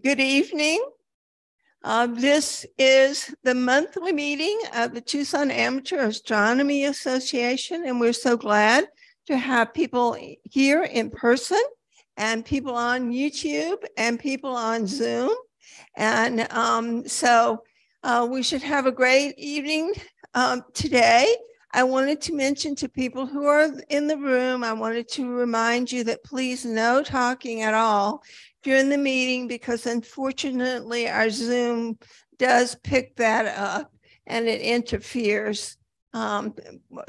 Good evening. This is the monthly meeting of the Tucson Amateur Astronomy Association, and we're so glad to have people here in person and people on YouTube and people on Zoom. And so we should have a great evening today. I wanted to mention to people who are in the room, I wanted to remind you that please no talking at all during the meeting, because unfortunately our Zoom does pick that up and it interferes.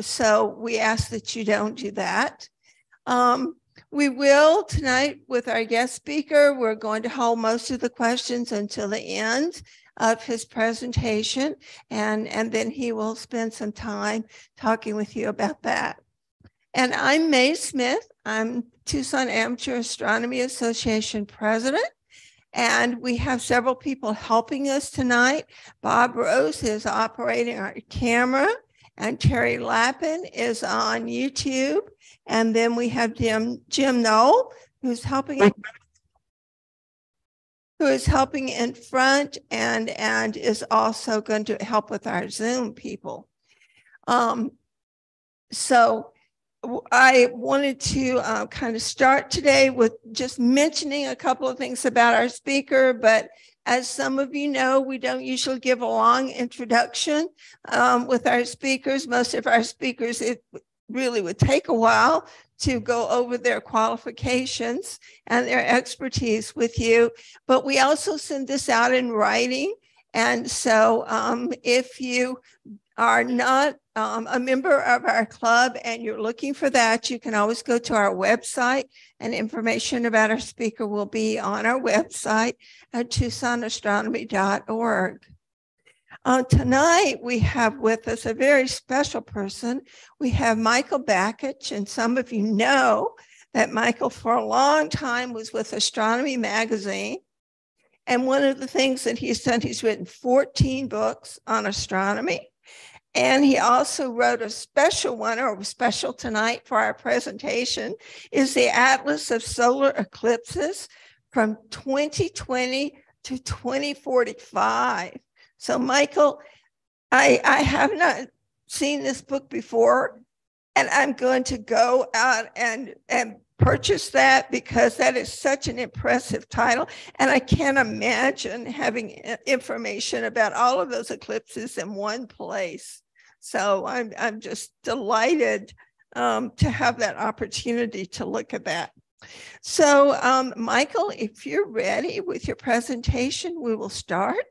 So we ask that you don't do that. We will tonight with our guest speaker, we're going to hold most of the questions until the end of his presentation, and then he will spend some time talking with you about that. And I'm Mae Smith. I'm Tucson Amateur Astronomy Association president, and we have several people helping us tonight. Bob Rose is operating our camera, and Terry Lappin is on YouTube. And then we have Jim Knoll, who's helping us, who is helping in front and is also going to help with our Zoom people. So I wanted to kind of start today with just mentioning a couple of things about our speaker, but as some of you know, we don't usually give a long introduction with our speakers. Most of our speakers, it really would take a while to go over their qualifications and their expertise with you. But we also send this out in writing. And so if you are not a member of our club and you're looking for that, you can always go to our website, and information about our speaker will be on our website at tucsonastronomy.org. Tonight, we have with us a very special person. We have Michael Bakich, and some of you know that Michael for a long time was with Astronomy Magazine. And one of the things that he's done, he's written 14 books on astronomy. And he also wrote a special one, or special tonight for our presentation, is the Atlas of Solar Eclipses from 2020 to 2045. So Michael, I have not seen this book before, and I'm going to go out and purchase that, because that is such an impressive title. And I can't imagine having information about all of those eclipses in one place. So I'm just delighted to have that opportunity to look at that. So Michael, if you're ready with your presentation, we will start.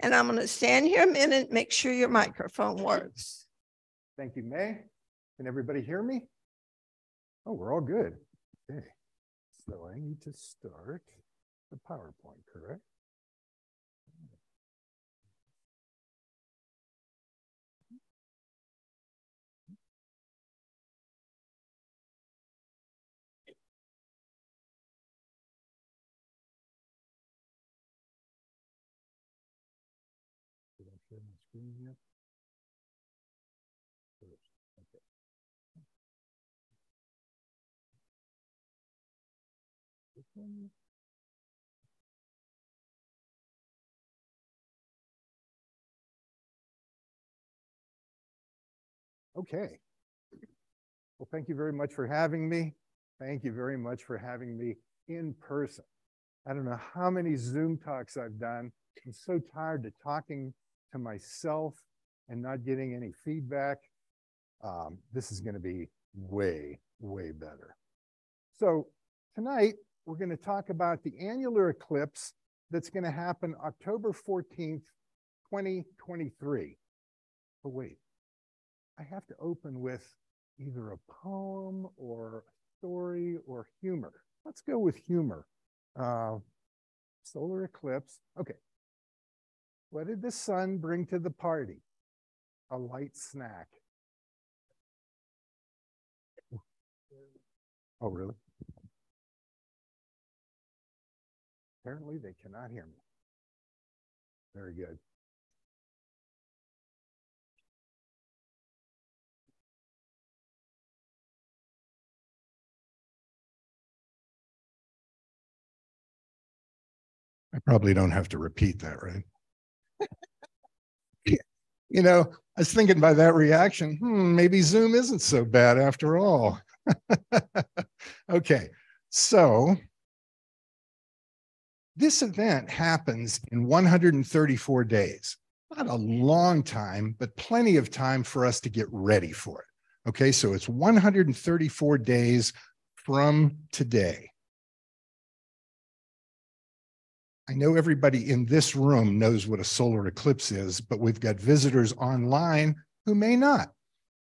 And I'm going to stand here a minute, make sure your microphone works. Thank you, May. Can everybody hear me? Oh, we're all good. Okay. So I need to start the PowerPoint, correct? Yep. Okay. This one. Okay. Well, thank you very much for having me. Thank you very much for having me in person. I don't know how many Zoom talks I've done. I'm so tired of talking to myself and not getting any feedback. This is going to be way, way better. So tonight we're going to talk about the annular eclipse that's going to happen October 14th, 2023. Oh wait, I have to open with either a poem or a story or humor. Let's go with humor. Solar eclipse. Okay. What did the sun bring to the party? A light snack. Oh, really? Apparently they cannot hear me. Very good. I probably don't have to repeat that, right? You know, I was thinking by that reaction, maybe Zoom isn't so bad after all. Okay, so this event happens in 134 days. Not a long time, but plenty of time for us to get ready for it. Okay, so it's 134 days from today. I know everybody in this room knows what a solar eclipse is, but we've got visitors online who may not.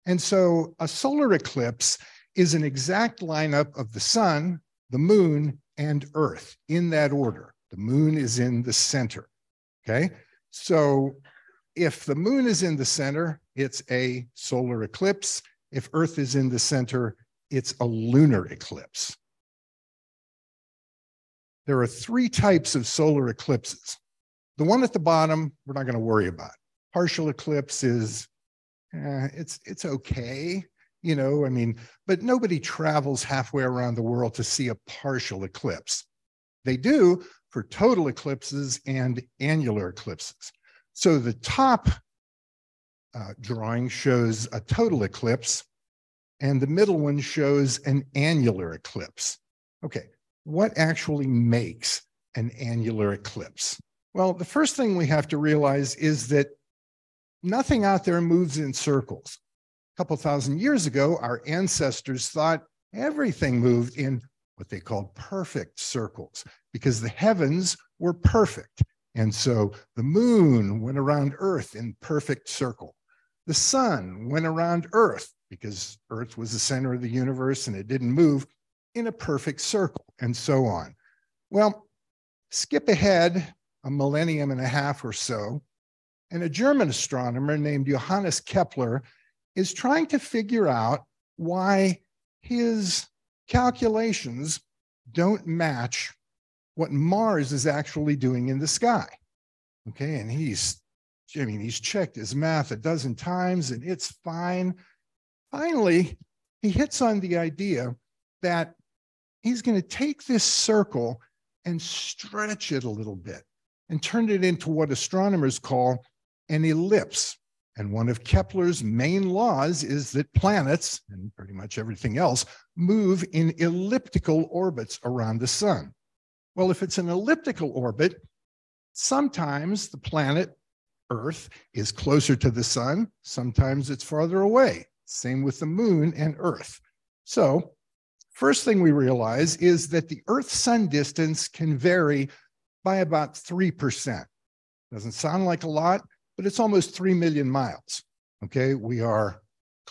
And so a solar eclipse is an exact lineup of the sun, the moon, and Earth in that order. The moon is in the center, okay? So if the moon is in the center, it's a solar eclipse. If Earth is in the center, it's a lunar eclipse. There are three types of solar eclipses. The one at the bottom, we're not going to worry about. Partial eclipse is, it's okay, you know, I mean, but nobody travels halfway around the world to see a partial eclipse. They do for total eclipses and annular eclipses. So the top drawing shows a total eclipse, and the middle one shows an annular eclipse. Okay. What actually makes an annular eclipse? Well, the first thing we have to realize is that nothing out there moves in circles. A couple thousand years ago, our ancestors thought everything moved in what they called perfect circles because the heavens were perfect. And so the moon went around Earth in perfect circle. The sun went around Earth because Earth was the center of the universe and it didn't move in a perfect circle, and so on. Well, skip ahead a millennium and a half or so, and a German astronomer named Johannes Kepler is trying to figure out why his calculations don't match what Mars is actually doing in the sky. Okay, and he's checked his math a dozen times, and it's fine. Finally, he hits on the idea that he's going to take this circle and stretch it a little bit and turn it into what astronomers call an ellipse. And one of Kepler's main laws is that planets, and pretty much everything else, move in elliptical orbits around the sun. Well, if it's an elliptical orbit, sometimes the planet Earth is closer to the sun, sometimes it's farther away. Same with the moon and Earth. So first thing we realize is that the Earth-Sun distance can vary by about 3%. Doesn't sound like a lot, but it's almost 3 million miles. Okay, we are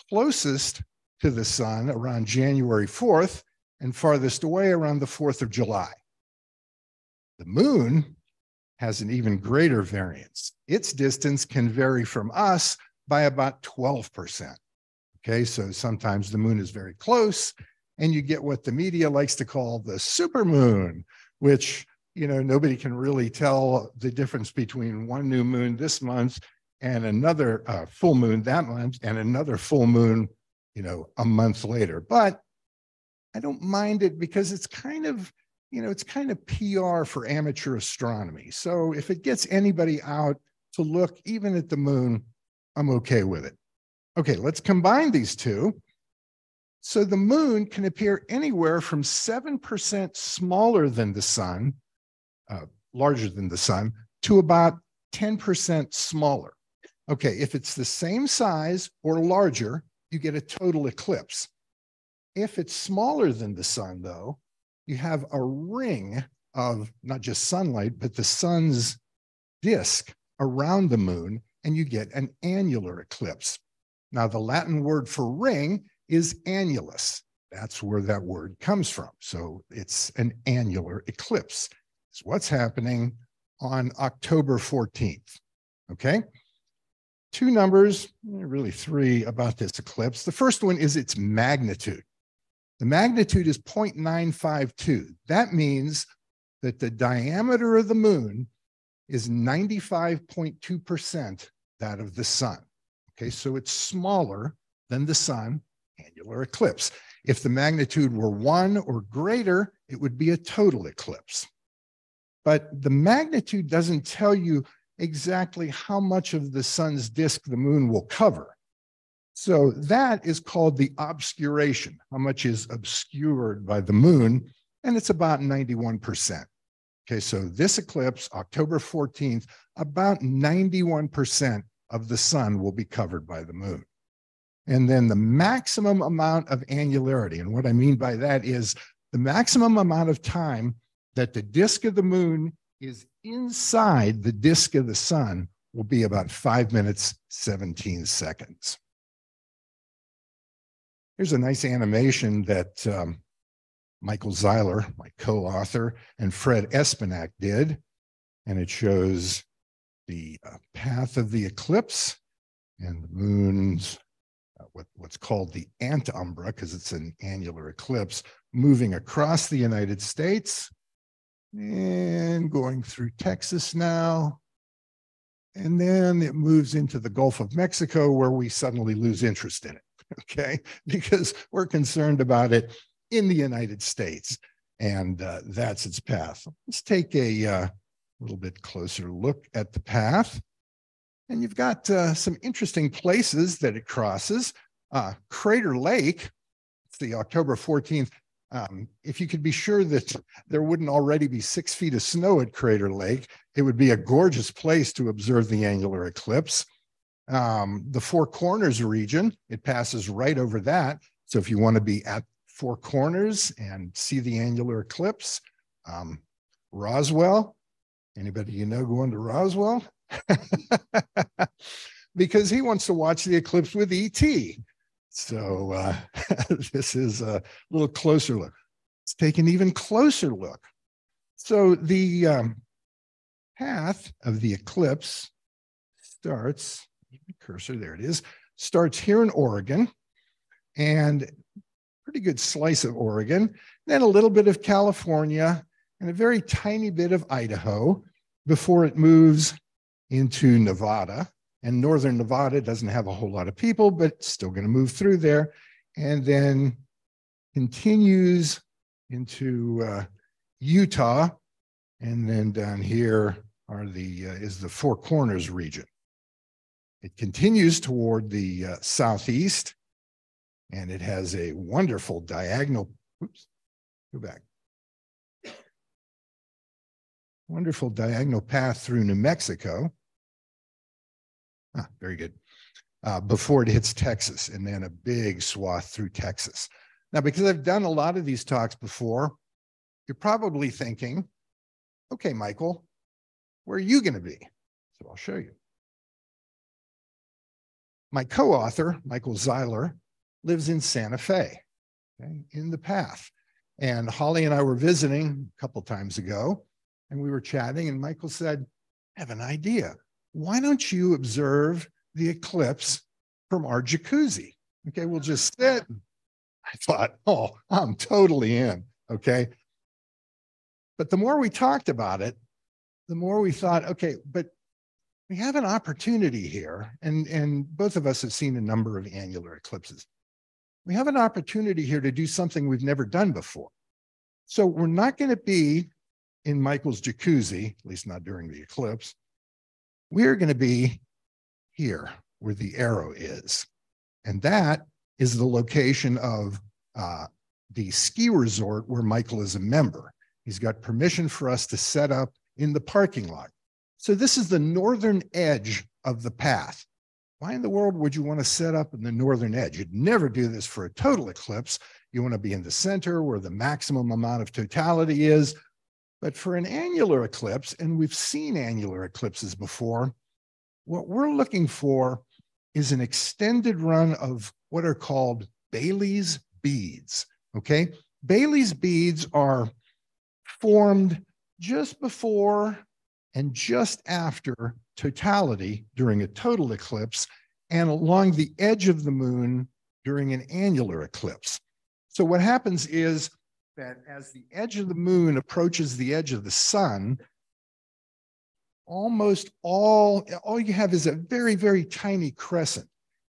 closest to the sun around January 4th and farthest away around the 4th of July. The moon has an even greater variance. Its distance can vary from us by about 12%. Okay, so sometimes the moon is very close, and you get what the media likes to call the supermoon, which, you know, nobody can really tell the difference between one new moon this month and another full moon that month and another full moon, you know, a month later. But I don't mind it because it's kind of, you know, it's kind of PR for amateur astronomy. So if it gets anybody out to look even at the moon, I'm okay with it. Okay, let's combine these two. So the moon can appear anywhere from 7% smaller than the sun, larger than the sun, to about 10% smaller. Okay, if it's the same size or larger, you get a total eclipse. If it's smaller than the sun, though, you have a ring of not just sunlight, but the sun's disk around the moon, and you get an annular eclipse. Now, the Latin word for ring is annulus. That's where that word comes from. So it's an annular eclipse. It's what's happening on October 14th, okay? Two numbers, really three, about this eclipse. The first one is its magnitude. The magnitude is 0.952. That means that the diameter of the moon is 95.2% that of the sun, okay? So it's smaller than the sun, annular eclipse. If the magnitude were 1 or greater, it would be a total eclipse. but the magnitude doesn't tell you exactly how much of the sun's disk the moon will cover. So that is called the obscuration, how much is obscured by the moon, and it's about 91%. Okay, so this eclipse, October 14th, about 91% of the sun will be covered by the moon. And then the maximum amount of annularity, and what I mean by that is the maximum amount of time that the disk of the moon is inside the disk of the sun will be about 5 minutes, 17 seconds. Here's a nice animation that Michael Zeiler, my co-author, and Fred Espenack did. And it shows the path of the eclipse and the moon's, what's called the antumbra, because it's an annular eclipse, moving across the United States and going through Texas now. And then it moves into the Gulf of Mexico, where we suddenly lose interest in it. Okay, because we're concerned about it in the United States, and that's its path. Let's take a little bit closer look at the path, and you've got some interesting places that it crosses. Crater Lake, it's the October 14th. If you could be sure that there wouldn't already be 6 feet of snow at Crater Lake, it would be a gorgeous place to observe the annular eclipse. The Four Corners region, it passes right over that. So if you want to be at Four Corners and see the annular eclipse, Roswell, anybody you know going to Roswell? Because he wants to watch the eclipse with ET. So this is a little closer look. Let's take an even closer look. So the path of the eclipse starts, cursor, there it is, starts here in Oregon, and pretty good slice of Oregon, then a little bit of California, and a very tiny bit of Idaho before it moves into Nevada. And northern Nevada doesn't have a whole lot of people, but it's still going to move through there, and then continues into Utah, and then down here are the is the Four Corners region. It continues toward the southeast, and it has a wonderful diagonal, oops, go back. Wonderful diagonal path through New Mexico. Ah, very good. Before it hits Texas, and then a big swath through Texas. Now, because I've done a lot of these talks before, you're probably thinking, okay, Michael, where are you going to be? So I'll show you. My co-author, Michael Zeiler, lives in Santa Fe, okay, in the path. And Holly and I were visiting a couple times ago, and we were chatting, and Michael said, I have an idea. Why don't you observe the eclipse from our jacuzzi? Okay, we'll just sit. I thought, oh, I'm totally in, okay? But the more we talked about it, the more we thought, okay, but we have an opportunity here, and both of us have seen a number of annular eclipses. We have an opportunity here to do something we've never done before. So we're not going to be in Michael's jacuzzi, at least not during the eclipse. We're going to be here where the arrow is. And that is the location of the ski resort where Michael is a member. He's got permission for us to set up in the parking lot. So this is the northern edge of the path. Why in the world would you want to set up in the northern edge? You'd never do this for a total eclipse. You want to be in the center where the maximum amount of totality is. But for an annular eclipse, and we've seen annular eclipses before, what we're looking for is an extended run of what are called Bailey's beads, okay? Bailey's beads are formed just before and just after totality during a total eclipse, and along the edge of the moon during an annular eclipse. So what happens is that as the edge of the moon approaches the edge of the sun, almost all you have is a very, very tiny crescent.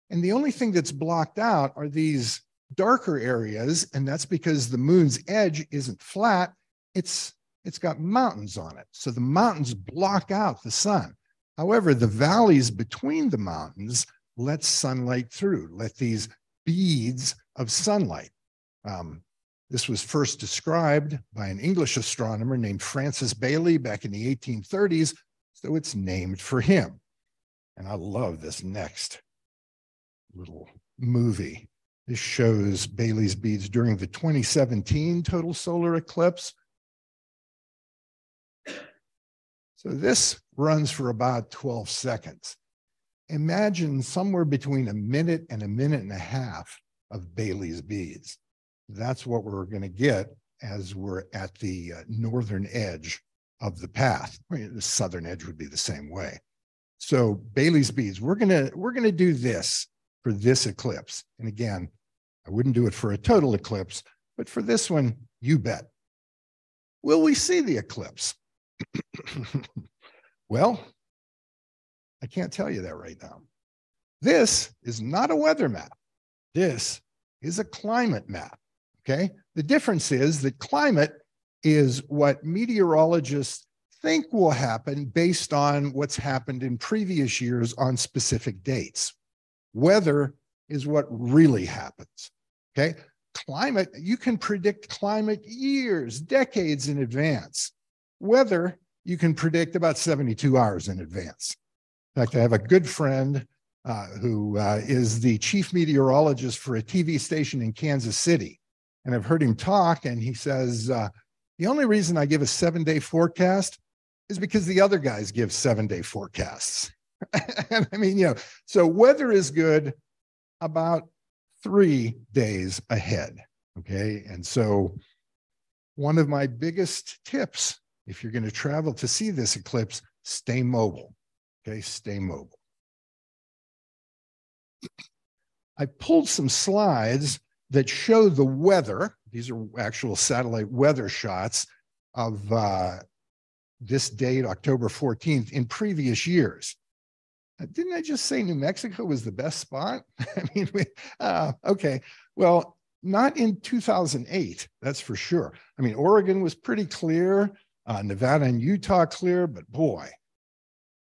And the only thing that's blocked out are these darker areas, and that's because the moon's edge isn't flat, it's it's got mountains on it. So the mountains block out the sun. However, the valleys between the mountains let sunlight through, let these beads of sunlight. This was first described by an English astronomer named Francis Bailey back in the 1830s, so it's named for him. And I love this next little movie. This shows Bailey's beads during the 2017 total solar eclipse. So this runs for about 12 seconds. Imagine somewhere between a minute and a half of Bailey's beads. That's what we're going to get as we're at the northern edge of the path. I mean, the southern edge would be the same way. So Bailey's beads, we're going to do this for this eclipse. And again, I wouldn't do it for a total eclipse, but for this one, you bet. Will we see the eclipse? Well, I can't tell you that right now. This is not a weather map. This is a climate map, okay? The difference is that climate is what meteorologists think will happen based on what's happened in previous years on specific dates. Weather is what really happens, okay? Climate, you can predict climate years, decades in advance. Weather, you can predict about 72 hours in advance. In fact, I have a good friend who is the chief meteorologist for a TV station in Kansas City. And I've heard him talk, and he says, the only reason I give a 7-day forecast is because the other guys give 7-day forecasts. And I mean, you know, so weather is good about 3 days ahead, okay? And so one of my biggest tips, if you're going to travel to see this eclipse, stay mobile, okay? Stay mobile. I pulled some slides that show the weather. These are actual satellite weather shots of this date, October 14th, in previous years. Didn't I just say New Mexico was the best spot? I mean, okay, well, not in 2008, that's for sure. I mean, Oregon was pretty clear, Nevada and Utah clear, but boy,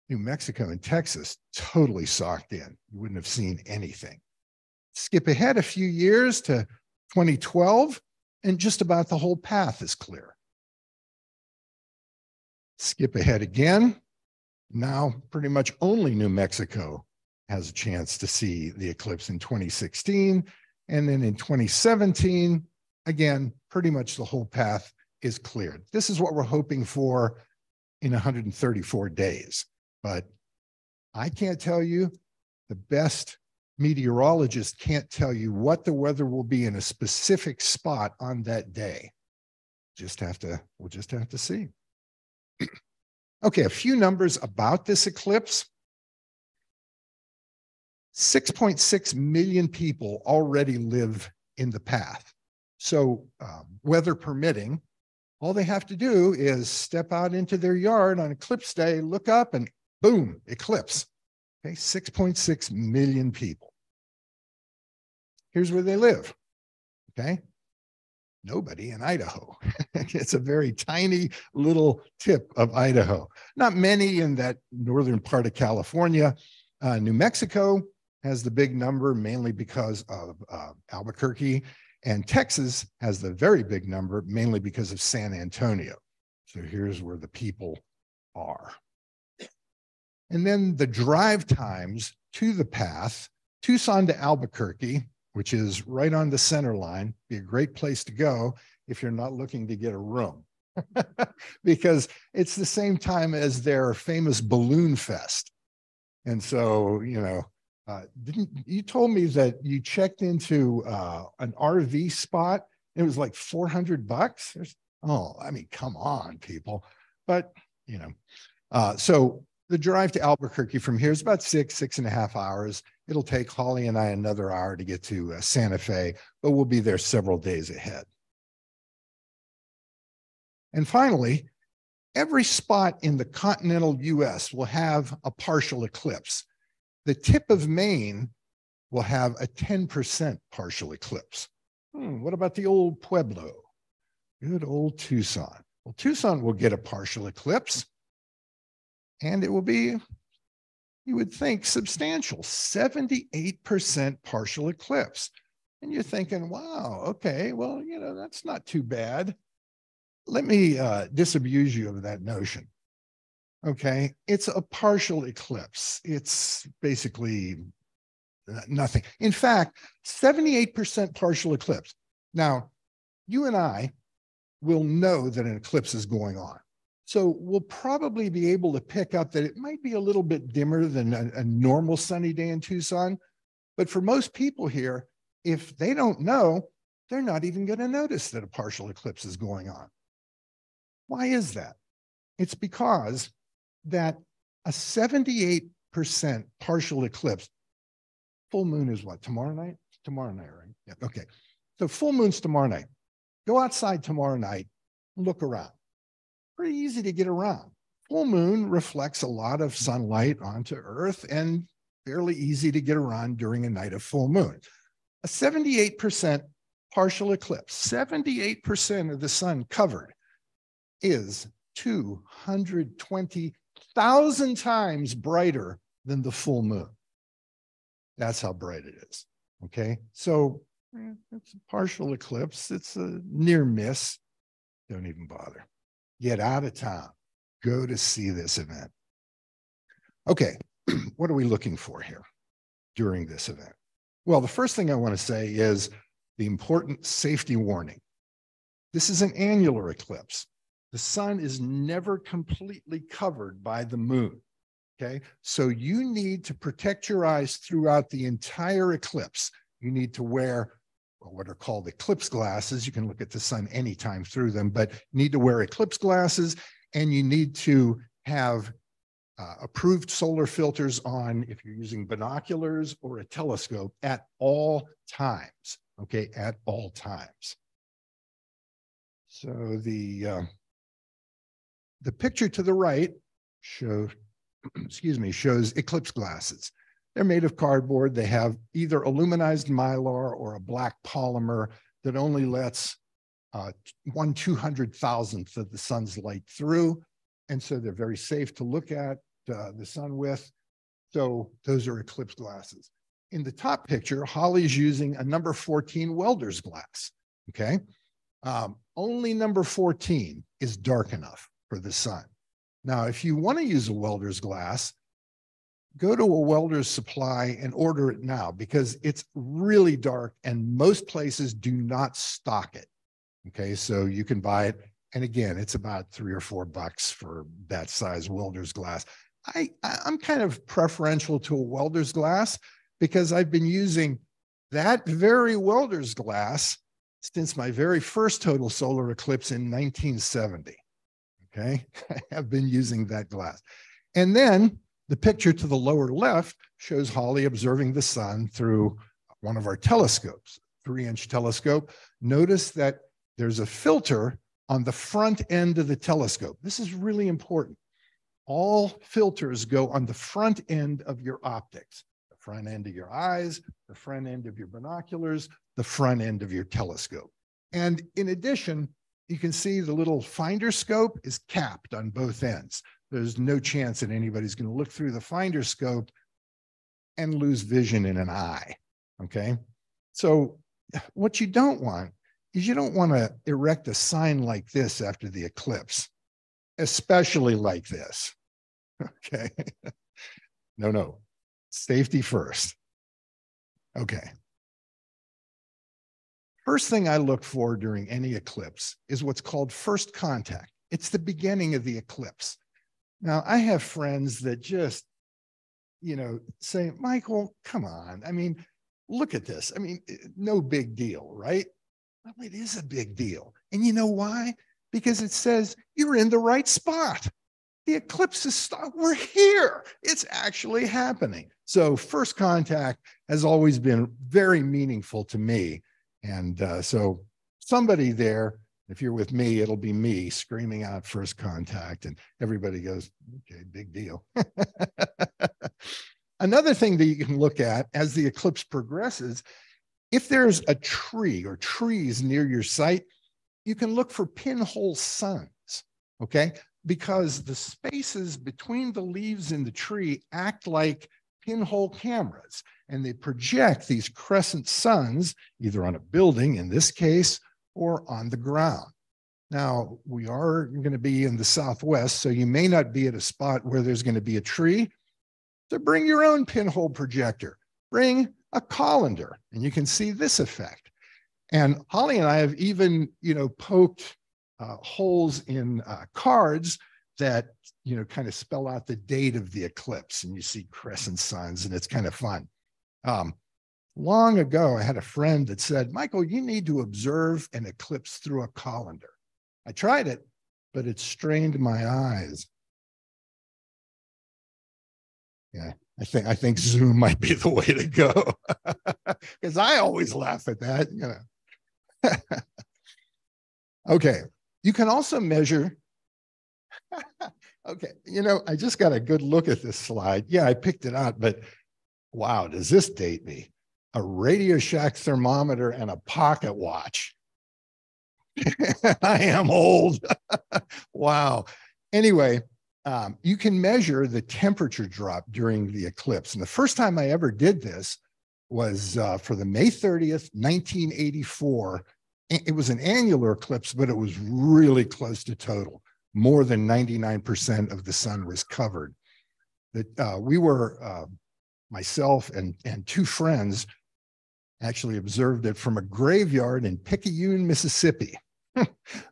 New Mexico and Texas totally socked in. You wouldn't have seen anything. Skip ahead a few years to 2012, and just about the whole path is clear. Skip ahead again. Now, pretty much only New Mexico has a chance to see the eclipse in 2016. And then in 2017, again, pretty much the whole path is cleared. This is what we're hoping for in 134 days. But I can't tell you, the best meteorologist can't tell you what the weather will be in a specific spot on that day. We'll just have to see. Okay, a few numbers about this eclipse. 6.6 million people already live in the path. So weather permitting, all they have to do is step out into their yard on eclipse day, look up, and boom, eclipse. Okay, 6.6 million people. Here's where they live, okay? Nobody in Idaho. It's a very tiny little tip of Idaho. Not many in that northern part of California. New Mexico has the big number, mainly because of Albuquerque, and Texas has the very big number, mainly because of San Antonio. So here's where the people are. And then the drive times to the path, Tucson to Albuquerque, which is right on the center line, be a great place to go if you're not looking to get a room. Because it's the same time as their famous balloon fest. And so, you know, you told me that you checked into an RV spot, and it was like $400. Oh, I mean, come on, people. But, you know, so the drive to Albuquerque from here is about six and a half hours. It'll take Holly and I another hour to get to Santa Fe, but we'll be there several days ahead. And finally, every spot in the continental US will have a partial eclipse. The tip of Maine will have a 10% partial eclipse. What about the old Pueblo? Good old Tucson. Well, Tucson will get a partial eclipse, and it will be, you would think, substantial, 78% partial eclipse. And you're thinking, wow, okay, well, you know, that's not too bad. Let me disabuse you of that notion. Okay, it's a partial eclipse. It's basically nothing. In fact, 78% partial eclipse. Now, you and I will know that an eclipse is going on. So we'll probably be able to pick up that it might be a little bit dimmer than a normal sunny day in Tucson. But for most people here, if they don't know, they're not even going to notice that a partial eclipse is going on. Why is that? It's because that a 78% partial eclipse, full moon is what, tomorrow night? Tomorrow night, right? Yeah, okay. So full moon's tomorrow night. Go outside tomorrow night, look around. Pretty easy to get around. Full moon reflects a lot of sunlight onto Earth and fairly easy to get around during a night of full moon. A 78% partial eclipse, 78% of the sun covered, is 220,000 times brighter than the full moon. That's how bright it is, okay? So it's a partial eclipse. It's a near miss. Don't even bother. Get out of town. Go to see this event. Okay, what are we looking for here during this event? Well, the first thing I want to say is the important safety warning. This is an annular eclipse. The sun is never completely covered by the moon, okay? So you need to protect your eyes throughout the entire eclipse. You need to wear what are called eclipse glasses. You can look at the sun anytime through them, but you need to wear eclipse glasses, and you need to have approved solar filters on if you're using binoculars or a telescope at all times, okay, at all times. So the picture to the right shows eclipse glasses. They're made of cardboard. They have either aluminized mylar or a black polymer that only lets 1/200,000th of the sun's light through. And so they're very safe to look at the sun with. So those are eclipse glasses. In the top picture, Holly's using a number 14 welder's glass, okay? Only number 14 is dark enough for the sun. Now, if you want to use a welder's glass, go to a welder's supply and order it now, because it's really dark and most places do not stock it. Okay, so you can buy it. And again, it's about $3 or $4 for that size welder's glass. I'm kind of preferential to a welder's glass because I've been using that very welder's glass since my very first total solar eclipse in 1970. Okay, I have been using that glass. And then the picture to the lower left shows Holly observing the sun through one of our telescopes, 3-inch telescope. Notice that there's a filter on the front end of the telescope. This is really important. All filters go on the front end of your optics, the front end of your eyes, the front end of your binoculars, the front end of your telescope. And in addition, you can see the little finder scope is capped on both ends. There's no chance that anybody's going to look through the finder scope and lose vision in an eye, okay? So what you don't want is you don't want to erect a sign like this after the eclipse, especially like this, okay? No, safety first, okay? First thing I look for during any eclipse is what's called first contact. It's the beginning of the eclipse. Now, I have friends that just, you know, say, Michael, come on. I mean, look at this. I mean, no big deal, right? Well, it is a big deal. And you know why? Because it says you're in the right spot. The eclipse is stopped. We're here. It's actually happening. So first contact has always been very meaningful to me. And so somebody there, if you're with me, it'll be me screaming out first contact, and everybody goes, okay, big deal. Another thing that you can look at as the eclipse progresses, if there's a tree or trees near your site, you can look for pinhole suns. okay? Because the spaces between the leaves in the tree act like pinhole cameras, and they project these crescent suns either on a building, in this case, or on the ground. Now, we are going to be in the Southwest, so you may not be at a spot where there's going to be a tree. So bring your own pinhole projector. Bring a colander, and you can see this effect. And Holly and I have even, poked holes in cards that, kind of spell out the date of the eclipse, and you see crescent suns, and it's kind of fun. Long ago, I had a friend that said, Michael, you need to observe an eclipse through a colander. I tried it, but it strained my eyes. Yeah, I think Zoom might be the way to go, because I always laugh at that, Okay, you can also measure. Okay, I just got a good look at this slide. Yeah, I picked it out, but wow, does this date me? A Radio Shack thermometer and a pocket watch. I am old. Wow. Anyway, you can measure the temperature drop during the eclipse. And the first time I ever did this was for the May 30th, 1984. It was an annular eclipse, but it was really close to total. More than 99% of the sun was covered. We were, myself and two friends, actually observed it from a graveyard in Picayune, Mississippi.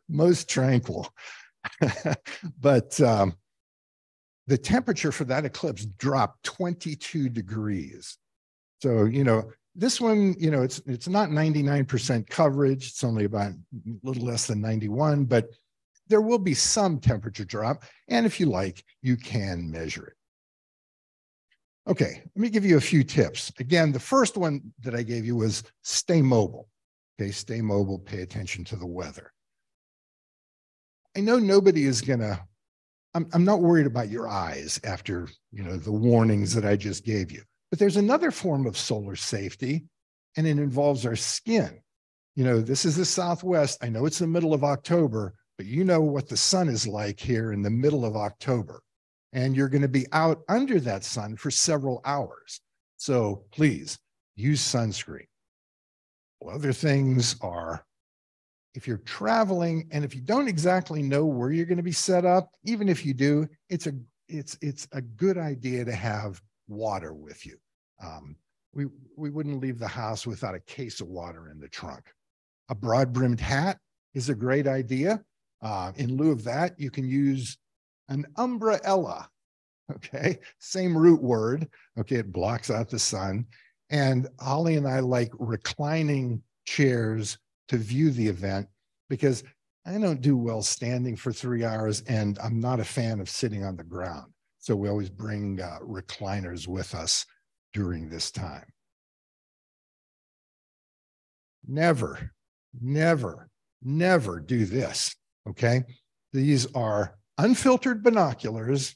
Most tranquil. But the temperature for that eclipse dropped 22 degrees. So, this one, it's not 99% coverage. It's only about a little less than 91, but there will be some temperature drop. And if you like, you can measure it. Okay, let me give you a few tips. Again, the first one that I gave you was stay mobile. Okay, stay mobile, pay attention to the weather. I know nobody is gonna, I'm not worried about your eyes after, the warnings that I just gave you. But there's another form of solar safety, and it involves our skin. This is the Southwest. I know it's the middle of October, but you know what the sun is like here in the middle of October. And you're going to be out under that sun for several hours. So please use sunscreen. Well, other things are, if you're traveling and if you don't exactly know where you're going to be set up, even if you do, it's a good idea to have water with you. We wouldn't leave the house without a case of water in the trunk. A broad-brimmed hat is a great idea. In lieu of that, you can use an umbrella, okay? Same root word, okay? It blocks out the sun. And Holly and I like reclining chairs to view the event, because I don't do well standing for 3 hours, and I'm not a fan of sitting on the ground. So we always bring recliners with us during this time. Never, never, never do this, okay? These are unfiltered binoculars,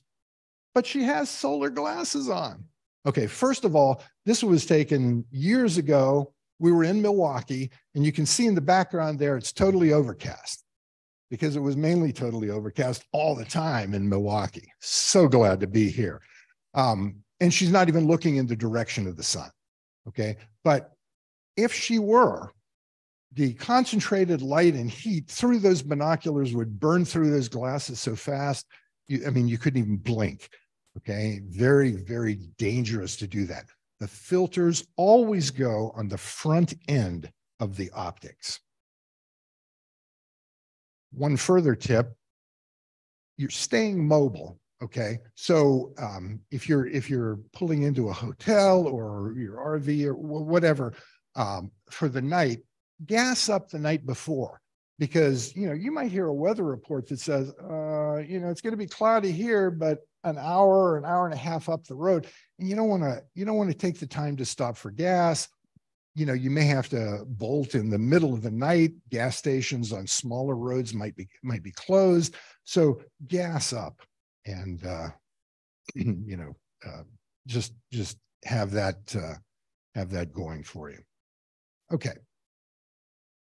but she has solar glasses on. Okay, first of all, this was taken years ago. We were in Milwaukee, and you can see in the background there, it's totally overcast, because it was mainly totally overcast all the time in Milwaukee. So glad to be here. And she's not even looking in the direction of the sun, okay? But if she were, the concentrated light and heat through those binoculars would burn through those glasses so fast. I mean, you couldn't even blink, okay? Very, very dangerous to do that. The filters always go on the front end of the optics. One further tip, you're staying mobile, okay? So if you're pulling into a hotel or your RV or whatever for the night, gas up the night before, because you might hear a weather report that says it's going to be cloudy here, but an hour and a half up the road, and you don't want to take the time to stop for gas. You may have to bolt in the middle of the night. Gas stations on smaller roads might be closed, so gas up and just have that going for you. Okay.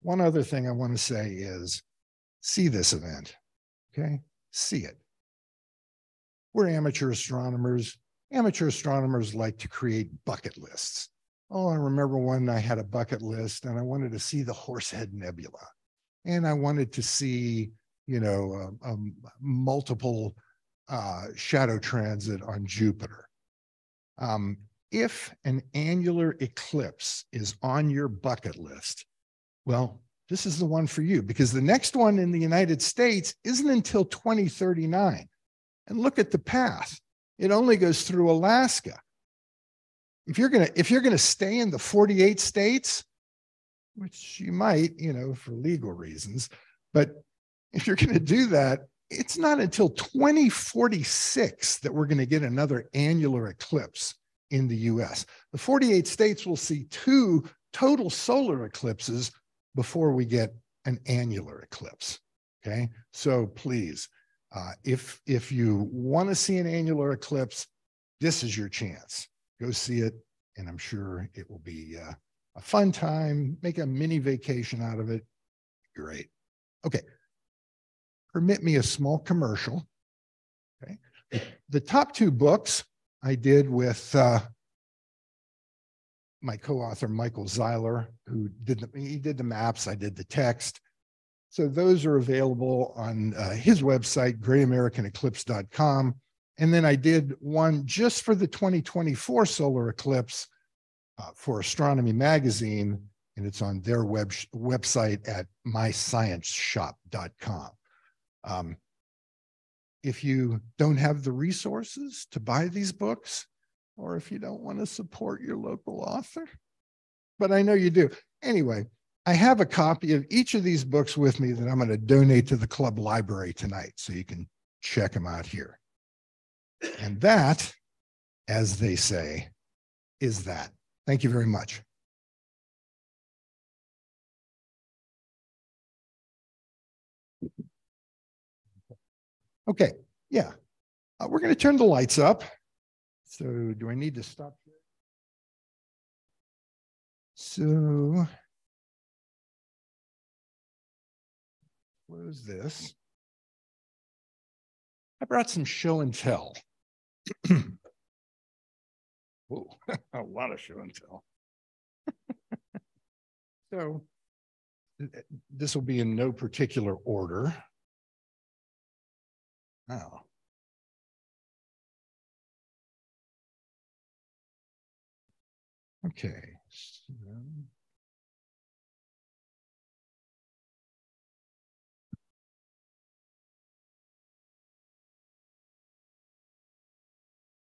One other thing I want to say is see this event, okay? see it. We're amateur astronomers. Amateur astronomers like to create bucket lists. Oh, I remember when I had a bucket list and I wanted to see the Horsehead Nebula. And I wanted to see, you know, multiple shadow transit on Jupiter. If an annular eclipse is on your bucket list, well, this is the one for you, because the next one in the United States isn't until 2039. And look at the path. It only goes through Alaska. If you're gonna stay in the 48 states, which you might, you know, for legal reasons, but if you're gonna do that, it's not until 2046 that we're gonna get another annular eclipse in the US. The 48 states will see 2 total solar eclipses before we get an annular eclipse, okay? So please, if you wanna see an annular eclipse, this is your chance. Go see it, and I'm sure it will be a fun time. Make a mini vacation out of it. Great. Okay. Permit me a small commercial. Okay. The top 2 books I did with my co-author, Michael Zeiler, who did the maps, I did the text. So those are available on his website, greatamericaneclipse.com. And then I did one just for the 2024 solar eclipse for Astronomy Magazine, and it's on their website at myscienceshop.com. If you don't have the resources to buy these books, or if you don't want to support your local author, but I know you do. Anyway, I have a copy of each of these books with me that I'm going to donate to the club library tonight, so you can check them out here. And that, as they say, is that. Thank you very much. Okay, yeah. We're going to turn the lights up. So do I need to stop here? So close this. I brought some show and tell. Whoa, a lot of show and tell. So this will be in no particular order. Oh. Okay. So.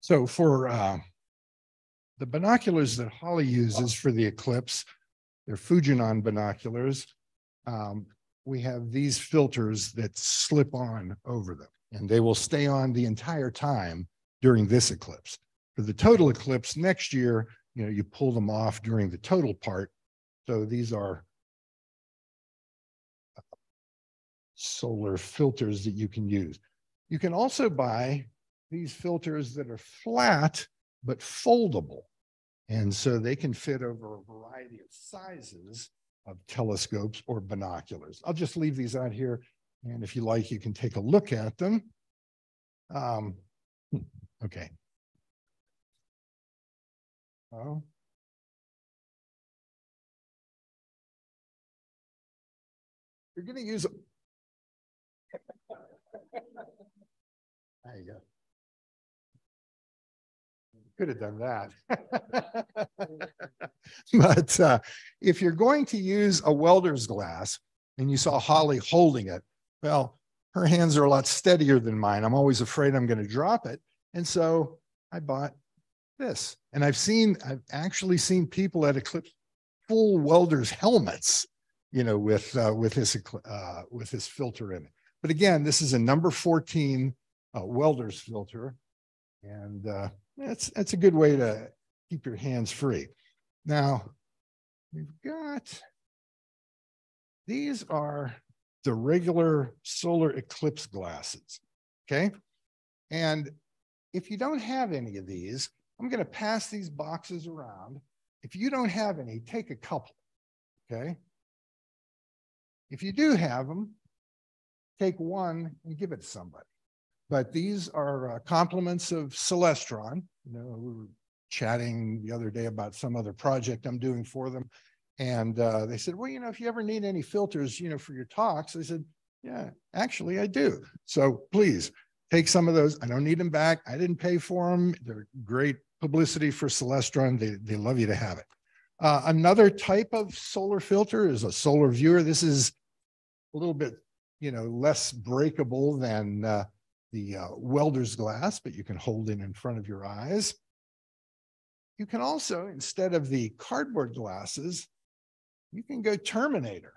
So for the binoculars that Holly uses for the eclipse, they're Fujinon binoculars. We have these filters that slip on over them, and they will stay on the entire time during this eclipse. For the total eclipse next year, you know, you pull them off during the total part. So these are solar filters that you can use. You can also buy these filters that are flat, but foldable. And so they can fit over a variety of sizes of telescopes or binoculars. I'll just leave these out here. And if you like, you can take a look at them. Okay. Oh. You're gonna use a... There you go. Could have done that. But if you're going to use a welder's glass, and you saw Holly holding it, well, her hands are a lot steadier than mine. I'm always afraid I'm going to drop it. And so I bought this. And I've actually seen people at eclipse full welder's helmets, you know, with this filter in it. But again, this is a number 14 welder's filter. And that's a good way to keep your hands free. Now, we've got, these are the regular solar eclipse glasses, okay? And if you don't have any of these, I'm gonna pass these boxes around. If you don't have any, take a couple, okay? If you do have them, take one and give it to somebody. But these are compliments of Celestron. You know, we were chatting the other day about some other project I'm doing for them. And they said, well, you know, if you ever need any filters, you know, for your talks, I said, yeah, actually I do. So please take some of those. I don't need them back. I didn't pay for them. They're great publicity for Celestron. They love you to have it. Another type of solar filter is a solar viewer. This is a little bit, you know, less breakable than the welder's glass, but you can hold it in front of your eyes. You can also, instead of the cardboard glasses, you can go Terminator.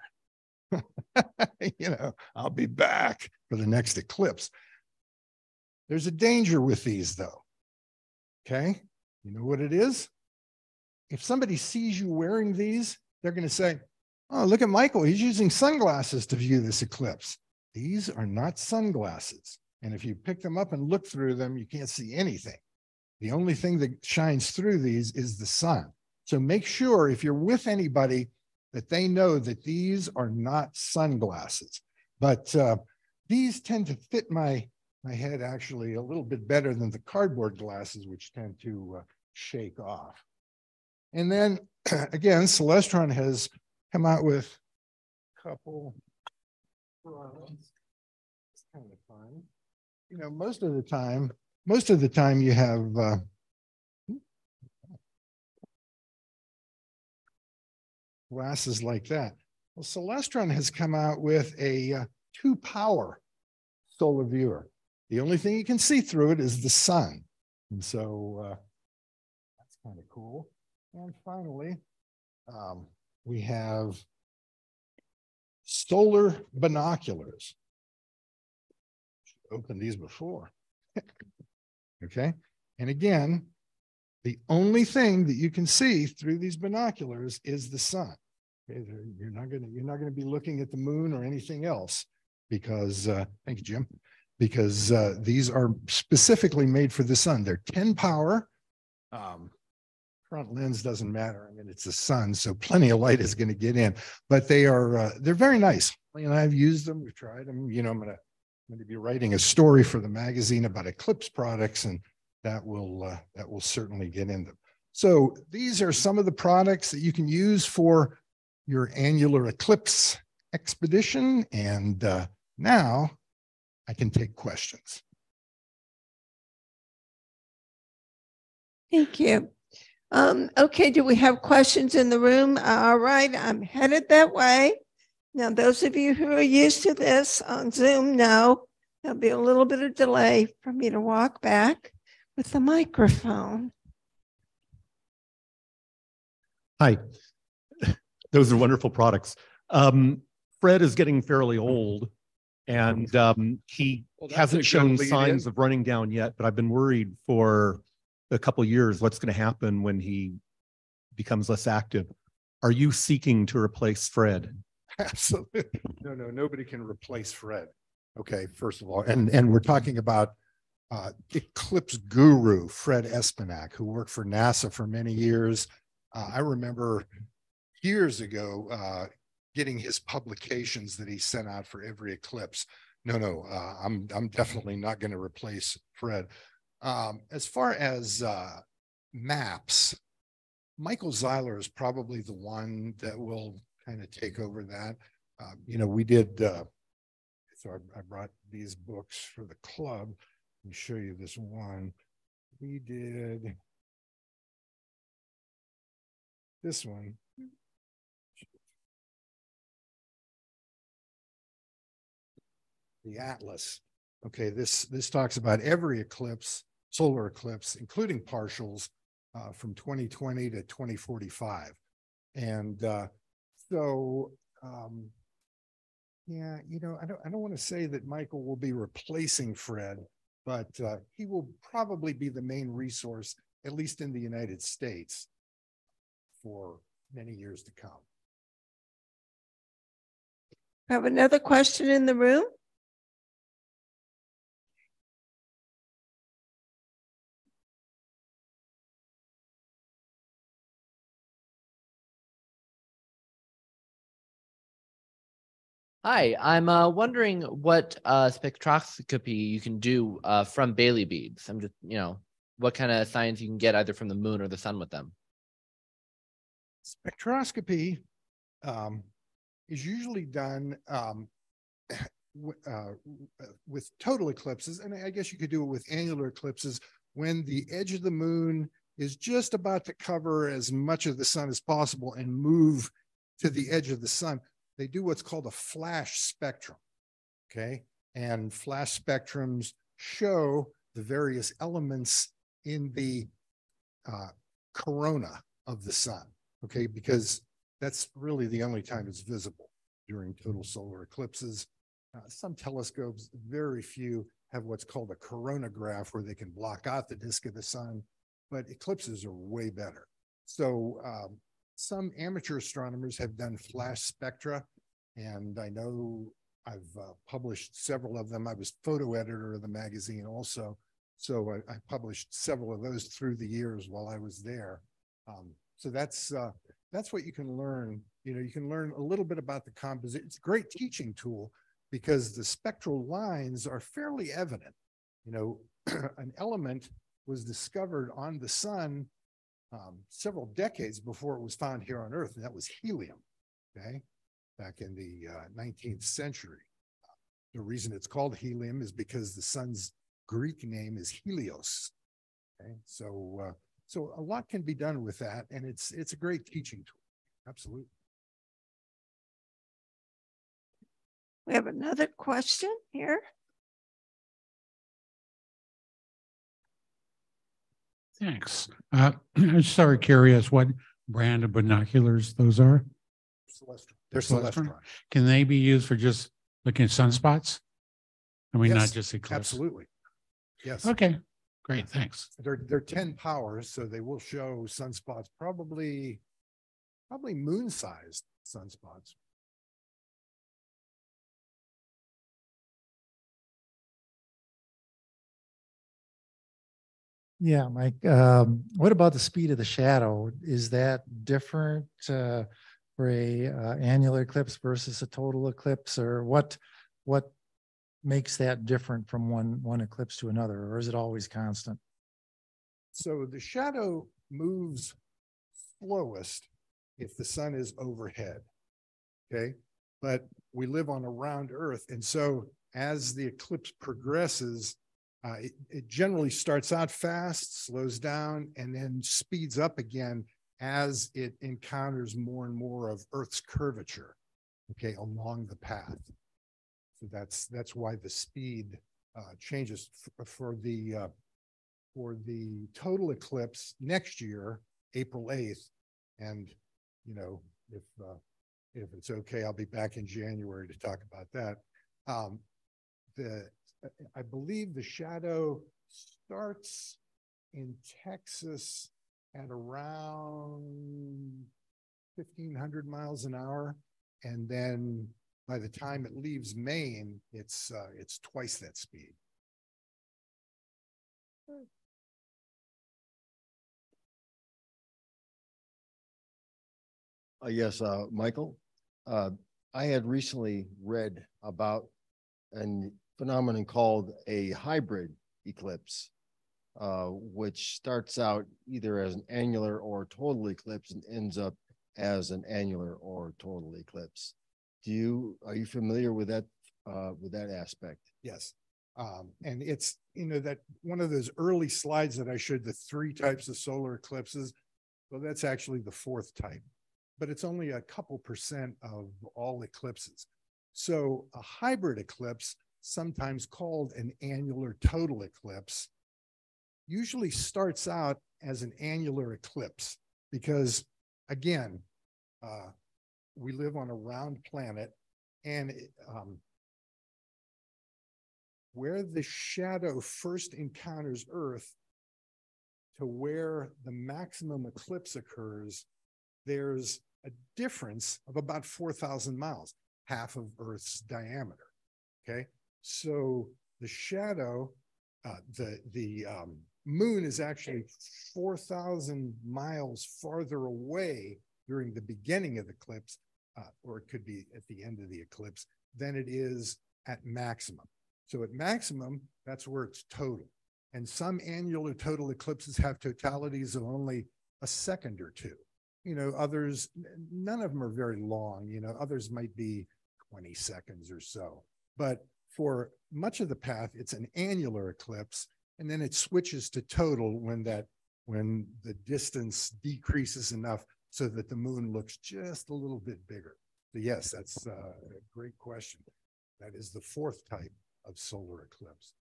You know, I'll be back for the next eclipse. There's a danger with these, though. Okay, you know what it is? If somebody sees you wearing these, they're going to say, oh, look at Michael. He's using sunglasses to view this eclipse. These are not sunglasses. And if you pick them up and look through them, you can't see anything. The only thing that shines through these is the sun. So make sure if you're with anybody that they know that these are not sunglasses. But these tend to fit my head actually a little bit better than the cardboard glasses, which tend to shake off. And then again, Celestron has come out with a couple products. It's kind of fun. You know, most of the time you have glasses like that. Well, Celestron has come out with a 2-power solar viewer. The only thing you can see through it is the sun. And so that's kind of cool. And finally, we have solar binoculars. Opened these before. Okay. And again, the only thing that you can see through these binoculars is the sun. Okay? You're not going to be looking at the moon or anything else because, thank you, Jim, because these are specifically made for the sun. They're 10-power. Front lens doesn't matter. I mean, it's the sun, so plenty of light is going to get in. But they are—they're very nice. And I've used them. We've tried them. You know, I'm going to be writing a story for the magazine about eclipse products, and that will certainly get in them. So these are some of the products that you can use for your annular eclipse expedition. And now I can take questions. Thank you. Okay, do we have questions in the room? All right, I'm headed that way. Now, those of you who are used to this on Zoom know there'll be a little bit of delay for me to walk back with the microphone. Hi, those are wonderful products. Fred is getting fairly old, and he hasn't shown signs of running down yet, but I've been worried for a couple of years, what's going to happen when he becomes less active? Are you seeking to replace Fred? Absolutely. No, nobody can replace Fred. Okay, first of all, and we're talking about eclipse guru Fred Espenack, who worked for NASA for many years. I remember years ago getting his publications that he sent out for every eclipse. No, I'm definitely not going to replace Fred. As far as maps, Michael Zeiler is probably the one that will kind of take over that. You know, we did, so I brought these books for the club. Let me show you this one. We did this one. The Atlas. Okay, this talks about every eclipse, solar eclipse, including partials, from 2020 to 2045. And yeah, you know, I don't want to say that Michael will be replacing Fred, but he will probably be the main resource, at least in the United States, for many years to come. I have another question in the room. Hi, I'm wondering what spectroscopy you can do from Bailey beads. I'm just, you know, what kind of science you can get either from the moon or the sun with them. Spectroscopy is usually done with total eclipses, and I guess you could do it with annular eclipses when the edge of the moon is just about to cover as much of the sun as possible and move to the edge of the sun. They do what's called a flash spectrum, okay? And flash spectrums show the various elements in the corona of the sun, okay? Because that's really the only time it's visible during total solar eclipses. Some telescopes, very few, have what's called a coronagraph where they can block out the disk of the sun, but eclipses are way better. So, some amateur astronomers have done flash spectra, and I know I've published several of them. I was photo editor of the magazine also, so I published several of those through the years while I was there. So that's what you can learn. You know, you can learn a little bit about the composition. It's a great teaching tool because the spectral lines are fairly evident. You know, an element was discovered on the sun several decades before it was found here on Earth, and that was helium, okay, back in the 19th century. The reason it's called helium is because the sun's Greek name is Helios, okay? So, so a lot can be done with that, and it's a great teaching tool, absolutely. We have another question here. Thanks. I'm sorry, curious, what brand of binoculars those are? Celestron. They're Celestron. Can they be used for just looking at sunspots? I mean, yes, not just eclipses. Absolutely. Yes. Okay. Great. Thanks. They're 10 powers, so they will show sunspots, probably moon-sized sunspots. Yeah, Mike, what about the speed of the shadow? Is that different for a annular eclipse versus a total eclipse, or what makes that different from one eclipse to another, or is it always constant? So the shadow moves slowest if the sun is overhead, okay? But we live on a round Earth, and so as the eclipse progresses, it generally starts out fast, slows down, and then speeds up again as it encounters more and more of Earth's curvature, okay, along the path. So that's why the speed changes. For the total eclipse next year, April 8th, and you know, if it's okay, I'll be back in January to talk about that. I believe the shadow starts in Texas at around 1,500 miles an hour, and then by the time it leaves Maine, it's twice that speed. Yes, Michael, I had recently read about an phenomenon called a hybrid eclipse, which starts out either as an annular or total eclipse and ends up as an annular or total eclipse. Are you familiar with that aspect? Yes, and it's, you know, that one of those early slides that I showed, the three types of solar eclipses. Well, that's actually the fourth type, but it's only a couple % of all eclipses. So a hybrid eclipse, sometimes called an annular total eclipse, usually starts out as an annular eclipse because, again, we live on a round planet, and where the shadow first encounters Earth to where the maximum eclipse occurs, there's a difference of about 4,000 miles, half of Earth's diameter, okay? So the shadow, the moon is actually 4,000 miles farther away during the beginning of the eclipse, or it could be at the end of the eclipse, than it is at maximum. So at maximum, that's where it's total. And some annual or total eclipses have totalities of only a second or two. You know, others, none of them are very long. You know, others might be 20 seconds or so. But for much of the path, it's an annular eclipse, and then it switches to total when the distance decreases enough so that the moon looks just a little bit bigger. So yes, that's a great question. That is the fourth type of solar eclipse.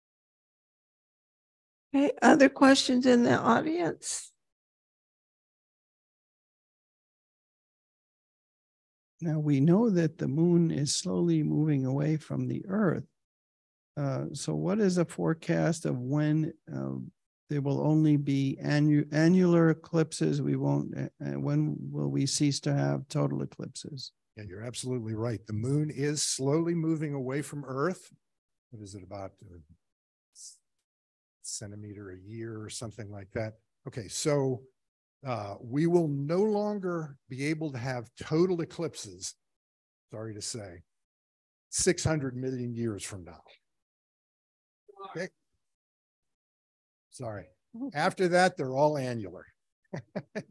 Okay, other questions in the audience? Now, we know that the moon is slowly moving away from the Earth. So what is a forecast of when there will only be annular eclipses? We won't, when will we cease to have total eclipses? Yeah, you're absolutely right. The moon is slowly moving away from Earth. What is it, about a centimeter a year or something like that? Okay, so we will no longer be able to have total eclipses, sorry to say, 600 million years from now. Okay. Sorry. After that, they're all annular.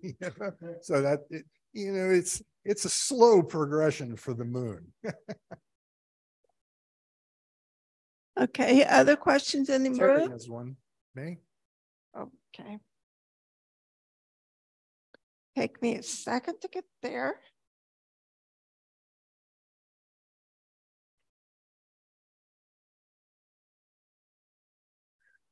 You know? So that, you know, it's a slow progression for the moon. Okay. Other questions in the room? Has one. Me? Okay. Take me a second to get there.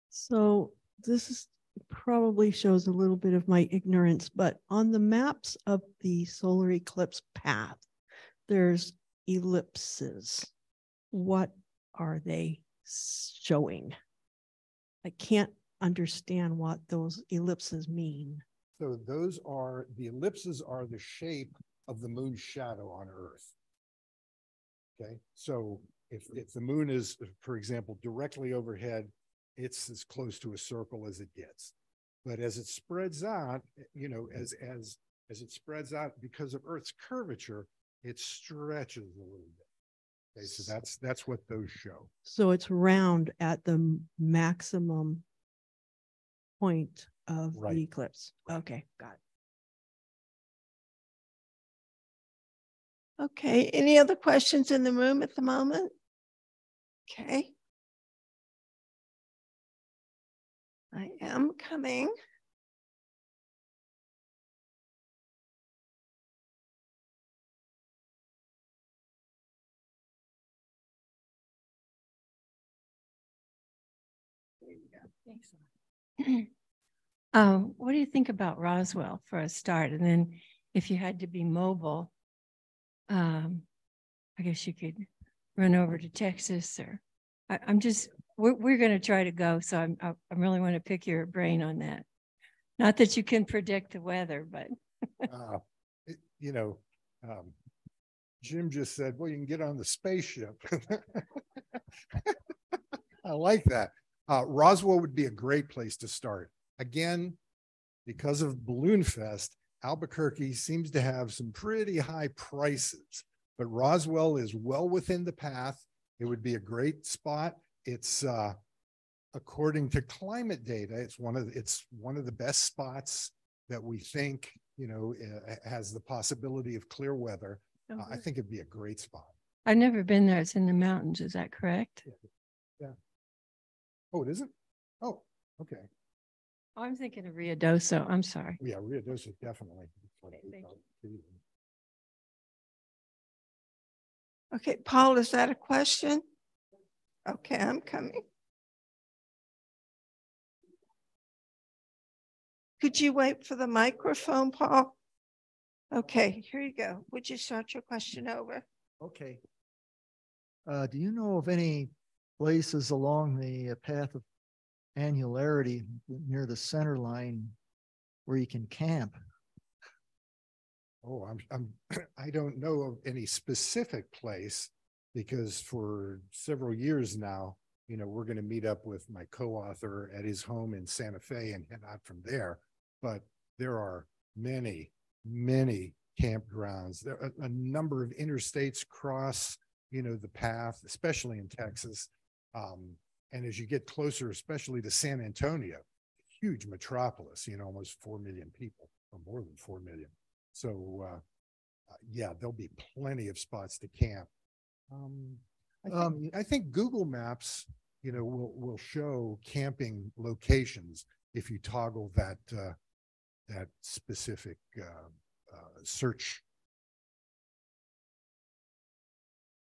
So this is probably shows a little bit of my ignorance, but on the maps of the solar eclipse path, there's ellipses. What are they showing? I can't understand what those ellipses mean. So those are, the ellipses are the shape of the moon's shadow on Earth. Okay, so if the moon is, for example, directly overhead, it's as close to a circle as it gets. But as it spreads out, you know, as it spreads out because of Earth's curvature, it stretches a little bit. Okay, so that's what those show. So it's round at the maximum point of the eclipse. Right. Okay, got it. Okay, any other questions in the room at the moment? Okay. I am coming. There you go. Thanks a lot. What do you think about Roswell for a start? And then if you had to be mobile, I guess you could run over to Texas or I'm just, we're going to try to go. So I really want to pick your brain on that. Not that you can predict the weather, but. You know, Jim just said, well, you can get on the spaceship. I like that. Roswell would be a great place to start. Again, because of Balloon Fest, Albuquerque seems to have some pretty high prices, but Roswell is well within the path. It would be a great spot. It's according to climate data, it's one of the best spots that we think, you know, has the possibility of clear weather. Okay. I think it'd be a great spot. I've never been there. It's in the mountains. Is that correct? Yeah. Oh, it isn't? Oh, okay. I'm thinking of Ruidoso. I'm sorry. Yeah, Ruidoso definitely. Okay, Paul, is that a question? Okay, I'm coming. Could you wait for the microphone, Paul? Okay, here you go. Would you start your question over? Okay. Do you know of any places along the path of annularity near the center line where you can camp? Oh, I don't know of any specific place, because for several years now, you know, we're going to meet up with my co-author at his home in Santa Fe and head out from there. But there are many, many campgrounds. There are a number of interstates cross you know, the path, especially in Texas. And as you get closer, especially to San Antonio, huge metropolis, you know, almost 4 million people, or more than 4 million. So, yeah, there'll be plenty of spots to camp. I think Google Maps, you know, will show camping locations if you toggle that that specific search.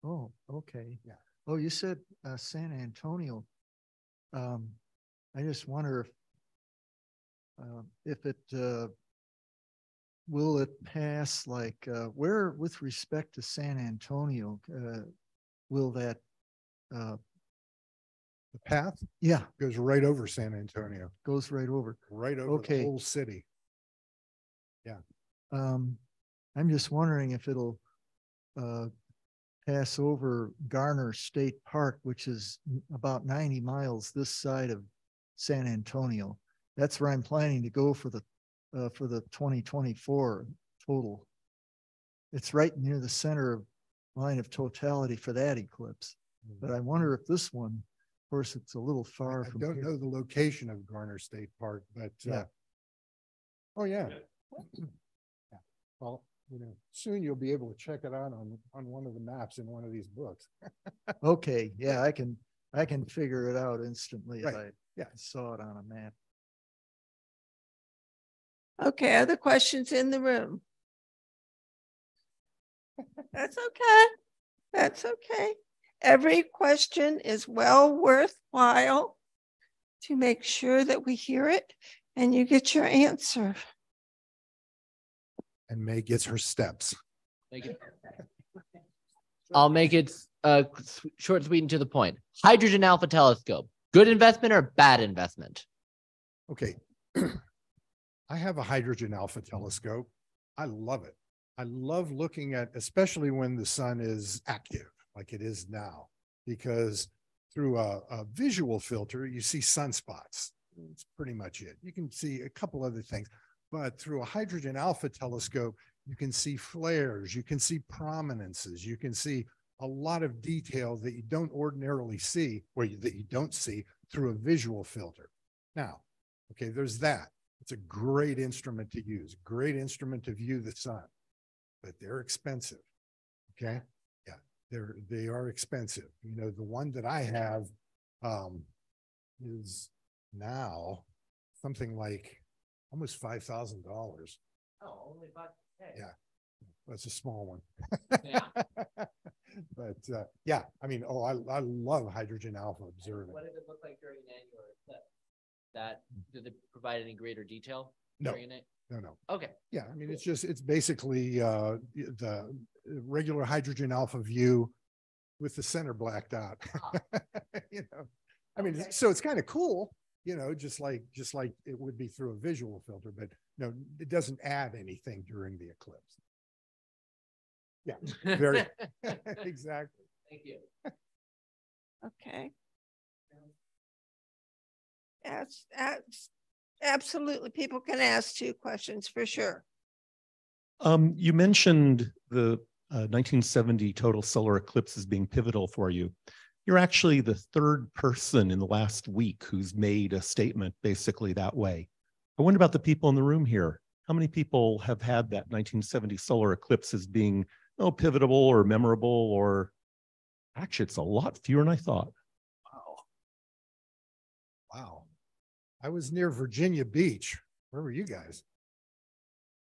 Oh, okay. Yeah. Oh, you said San Antonio. I just wonder if it will it pass, like where with respect to San Antonio will that the path? Yeah, goes right over San Antonio. Goes right over. Right over the whole city. Yeah. I'm just wondering if it'll pass over Garner State Park, which is about 90 miles this side of San Antonio. That's where I'm planning to go for the 2024 total. It's right near the center of line of totality for that eclipse. Mm-hmm. But I wonder if this one, of course, it's a little far from here. I don't know the location of Garner State Park, but yeah. Oh yeah. Yeah. Well, you know, soon you'll be able to check it out on one of the maps in one of these books. Okay, yeah, I can figure it out instantly if I saw it on a map. Okay, other questions in the room? That's okay. That's okay. Every question is well worthwhile to make sure that we hear it and you get your answer. And May gets her steps. Thank you. I'll make it short, sweet, and to the point. Hydrogen Alpha Telescope, good investment or bad investment? Okay. I have a Hydrogen Alpha Telescope. I love it. I love looking at, especially when the sun is active, like it is now, because through a visual filter, you see sunspots. That's pretty much it. You can see a couple other things, but through a Hydrogen Alpha Telescope, you can see flares, you can see prominences, you can see a lot of detail that you don't ordinarily see, or that you don't see through a visual filter. Now, okay, there's that. It's a great instrument to use, great instrument to view the sun. But they're expensive, okay? Yeah, they are expensive. You know, the one that I have is now something like almost $5,000. Oh, only about $10,000. Yeah, that's a small one. Yeah. But yeah, I mean, oh, I love Hydrogen Alpha observing. What did it look like during an annular eclipse? That did it provide any greater detail? No. During it? No, no. Okay. Yeah, I mean, cool. It's just, it's basically the regular Hydrogen Alpha view with the center blacked out. You know, I mean, okay. So it's kind of cool, you know, just like it would be through a visual filter, but no, it doesn't add anything during the eclipse. Yeah, very exactly. Thank you. Okay. That's absolutely, people can ask two questions for sure. You mentioned the 1970 total solar eclipse as being pivotal for you. You're actually the third person in the last week who's made a statement basically that way. I wonder about the people in the room here. How many people have had that 1970 solar eclipse as being pivotal or memorable, or actually it's a lot fewer than I thought. Wow. Wow. I was near Virginia Beach. Where were you guys?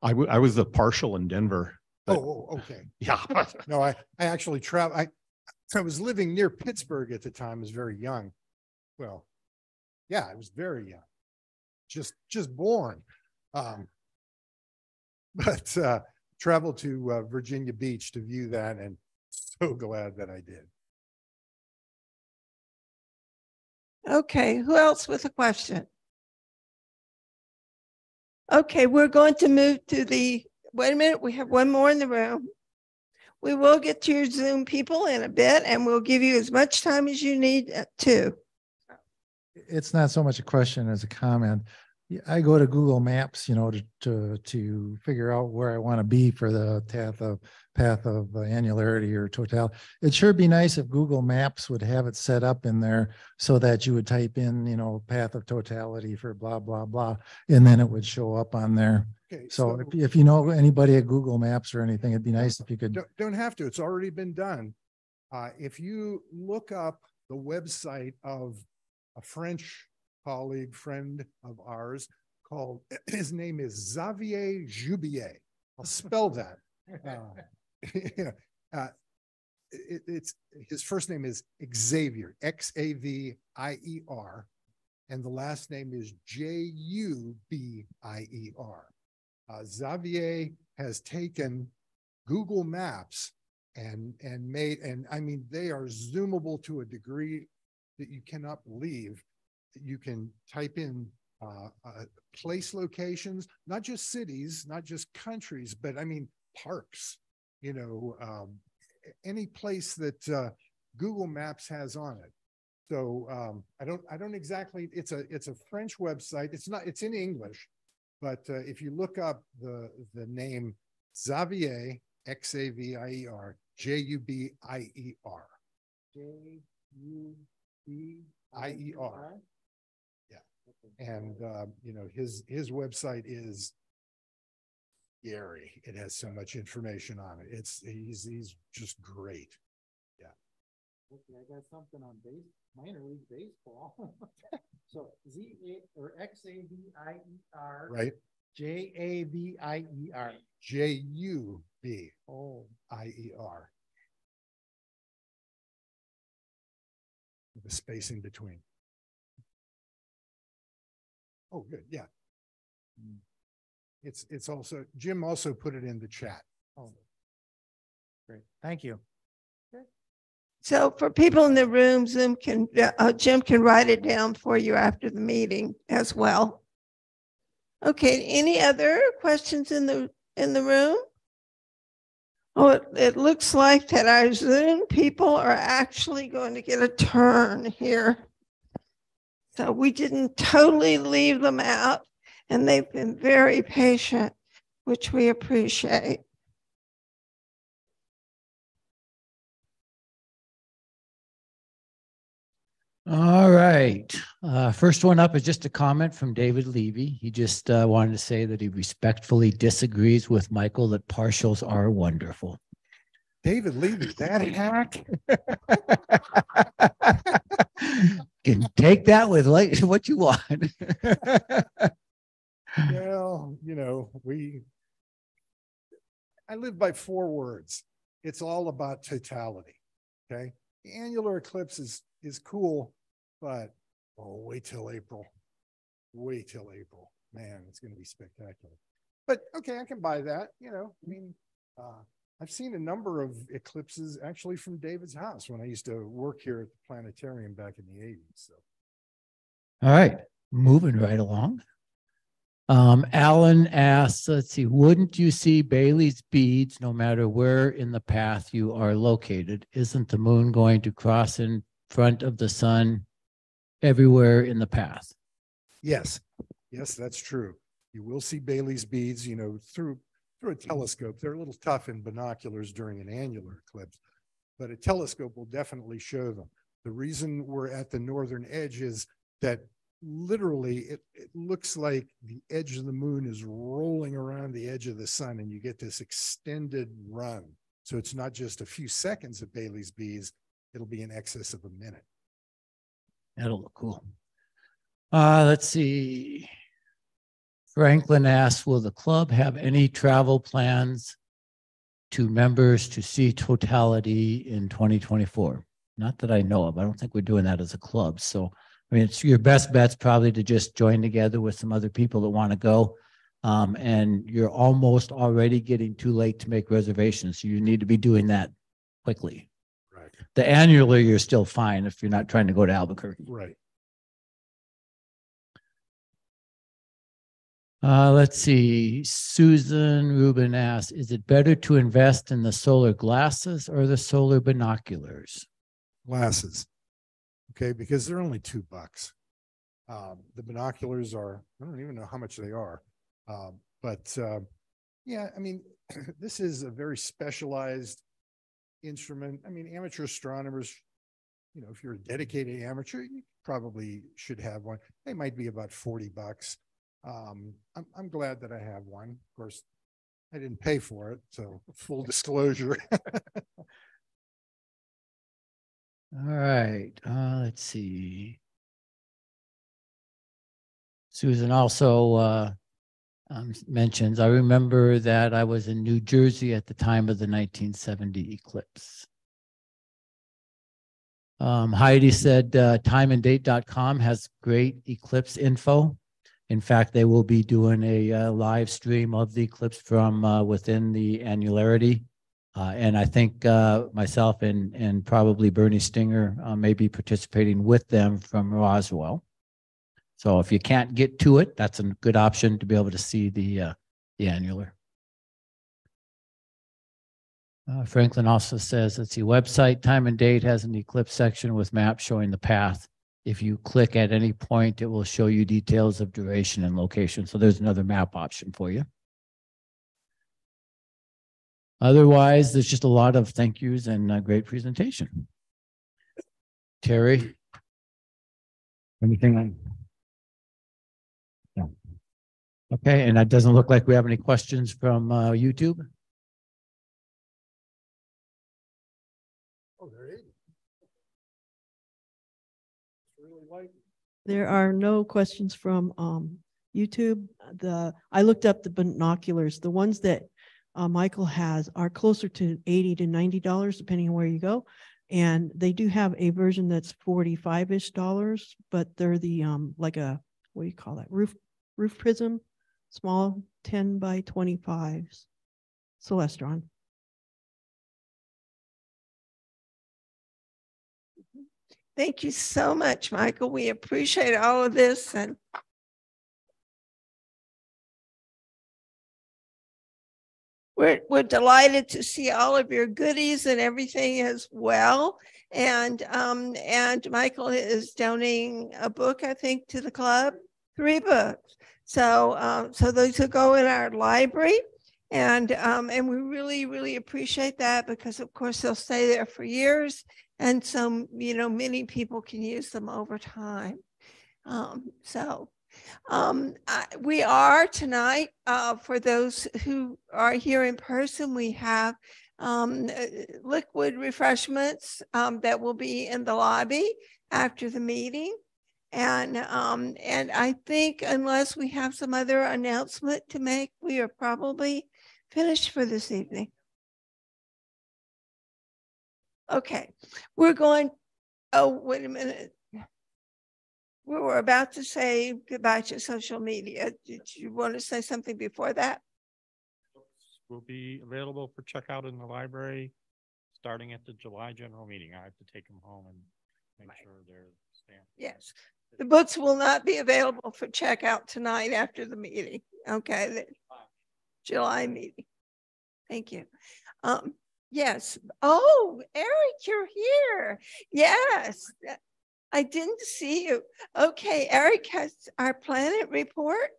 I was a partial in Denver. Oh, okay. Yeah. No, I actually traveled. I was living near Pittsburgh at the time. I was very young. Well, yeah, I was very young. Just born. But traveled to Virginia Beach to view that, and so glad that I did. Okay, who else with a question? Okay, we're going to move to the, wait a minute, we have one more in the room. We will get to your Zoom people in a bit, and we'll give you as much time as you need to. It's not so much a question as a comment. I go to Google Maps, you know, to figure out where I want to be for the path of path of annularity or totality. It sure be nice if Google Maps would have it set up in there so that you would type in, you know, path of totality for blah, blah, blah, and then it would show up on there. Okay, so if you know anybody at Google Maps or anything, it'd be nice if you could. Don't have to. It's already been done. If you look up the website of a French colleague, friend of ours, called, his name is Xavier Jubier. I'll spell that. His first name is Xavier, Xavier, and the last name is Jubier. Xavier has taken Google Maps and made, and I mean, they are zoomable to a degree that you cannot believe. You can type in place locations, not just cities, not just countries, but I mean, parks, you know, any place that Google Maps has on it. So I don't exactly, it's a French website. It's not, it's in English. But if you look up the name Xavier, Xavier, Jubier. Jubier. Yeah. And, you know, his website is scary. It has so much information on it. It's, he's just great. Yeah. Okay, I got something on minor league baseball. So Xavier, right? Javier, Jubier. The space in between. Oh, good, yeah. It's also, Jim also put it in the chat. Oh, great, thank you. So for people in the room, Jim can write it down for you after the meeting as well. Okay, any other questions in the room? Oh, it looks like that our Zoom people are actually going to get a turn here. So we didn't totally leave them out, and they've been very patient, which we appreciate. All right. First one up is just a comment from David Levy. He just wanted to say that he respectfully disagrees with Michael that partials are wonderful. David Levy, that hack. Can take that with like what you want. Well, you know, I live by four words. It's all about totality. Okay. The annular eclipse is cool. But oh, wait till April. Wait till April. Man, it's going to be spectacular. But okay, I can buy that. You know, I mean, I've seen a number of eclipses actually from David's house when I used to work here at the planetarium back in the 80s. So, all right, moving right along. Alan asks, let's see, wouldn't you see Bailey's beads no matter where in the path you are located? Isn't the moon going to cross in front of the sun everywhere in the path? Yes. Yes, that's true. You will see Bailey's beads, you know, through a telescope. They're a little tough in binoculars during an annular eclipse, but a telescope will definitely show them. The reason we're at the northern edge is that literally it looks like the edge of the moon is rolling around the edge of the sun, and you get this extended run. So it's not just a few seconds of Bailey's beads. It'll be in excess of a minute. That'll look cool. Let's see. Franklin asks, will the club have any travel plans to members to see totality in 2024? Not that I know of. I don't think we're doing that as a club. So, I mean, it's your best bet's probably to just join together with some other people that want to go. And you're almost already getting too late to make reservations. So you need to be doing that quickly. The annular, you're still fine if you're not trying to go to Albuquerque. Right. Let's see. Susan Rubin asks, is it better to invest in the solar glasses or the solar binoculars? Glasses. Okay, because they're only $2. The binoculars are, I don't even know how much they are, but Yeah, I mean, this is a very specialized instrument. I mean, amateur astronomers, you know, if you're a dedicated amateur, you probably should have one. They might be about $40. I'm glad that I have one. Of course, I didn't pay for it, so full disclosure. All right, let's see. Susan also mentions, I remember that I was in New Jersey at the time of the 1970 eclipse. Heidi said, timeanddate.com has great eclipse info. In fact, they will be doing a live stream of the eclipse from within the annularity. And I think myself and probably Bernie Stinger may be participating with them from Roswell. So if you can't get to it, that's a good option to be able to see the annular. Franklin also says, let's see, website Time and Date has an eclipse section with maps showing the path. If you click at any point, it will show you details of duration and location. So there's another map option for you. Otherwise, there's just a lot of thank yous and a great presentation. Terry? Anything on? No. Okay, and that doesn't look like we have any questions from YouTube. There are no questions from YouTube. I looked up the binoculars. The ones that Michael has are closer to $80 to $90, depending on where you go. And they do have a version that's $45-ish, but they're the, like a, what do you call that? Roof prism, small 10 by 25s, Celestron. Thank you so much, Michael. We appreciate all of this. And we're delighted to see all of your goodies and everything as well. And Michael is donating a book, I think, to the club, 3 books. So, so those will go in our library. And we really, really appreciate that because, of course, they'll stay there for years. And so, you know, many people can use them over time. We are tonight, for those who are here in person, we have liquid refreshments that will be in the lobby after the meeting. And I think unless we have some other announcement to make, we are probably finished for this evening. Okay, we're going, oh, wait a minute. We were about to say goodbye to social media. Did you want to say something before that? We'll be available for checkout in the library starting at the July general meeting. I have to take them home and make sure they're stamped. Yes, the books will not be available for checkout tonight after the meeting. Okay, the July meeting. Thank you. Yes. Oh, Eric, you're here. Yes. I didn't see you. Okay. Eric has our planet report.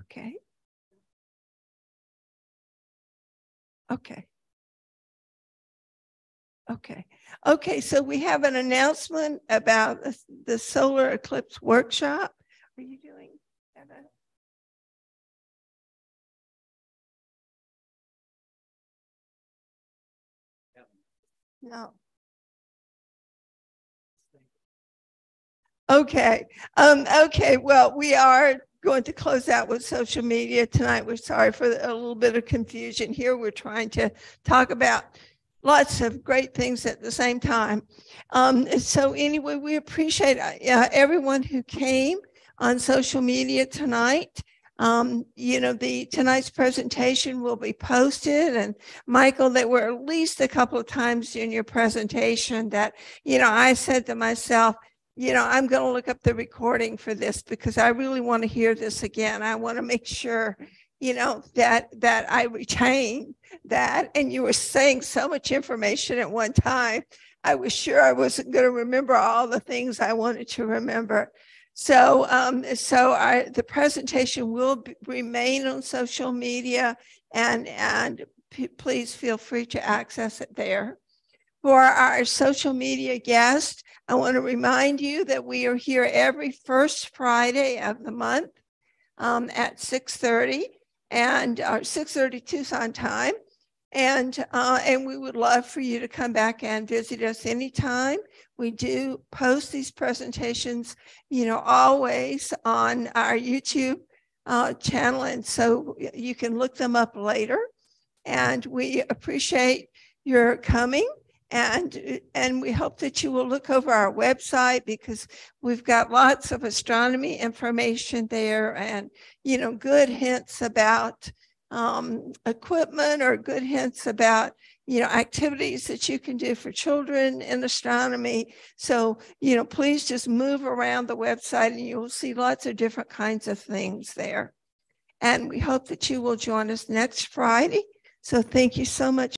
Okay. Okay. Okay. Okay. So we have an announcement about the solar eclipse workshop. What are you doing? No. Okay. Okay. Well, we are going to close out with social media tonight. We're sorry for a little bit of confusion here. We're trying to talk about lots of great things at the same time. So anyway, we appreciate everyone who came on social media tonight. You know, tonight's presentation will be posted, and Michael, there were at least a couple of times in your presentation that, you know, I said to myself, you know, I'm going to look up the recording for this because I really want to hear this again. I want to make sure, you know, that I retain that. And you were saying so much information at one time. I was sure I wasn't going to remember all the things I wanted to remember. So, the presentation will remain on social media, and please feel free to access it there. For our social media guest, I want to remind you that we are here every first Friday of the month at 6:30 and 6:30 Tucson time. And we would love for you to come back and visit us anytime. We do post these presentations, always on our YouTube channel, and so you can look them up later. And we appreciate your coming, and we hope that you will look over our website, because we've got lots of astronomy information there, and good hints about equipment, or good hints about activities that you can do for children in astronomy. So please just move around the website and you'll see lots of different kinds of things there. And we hope that you will join us next Friday. So thank you so much.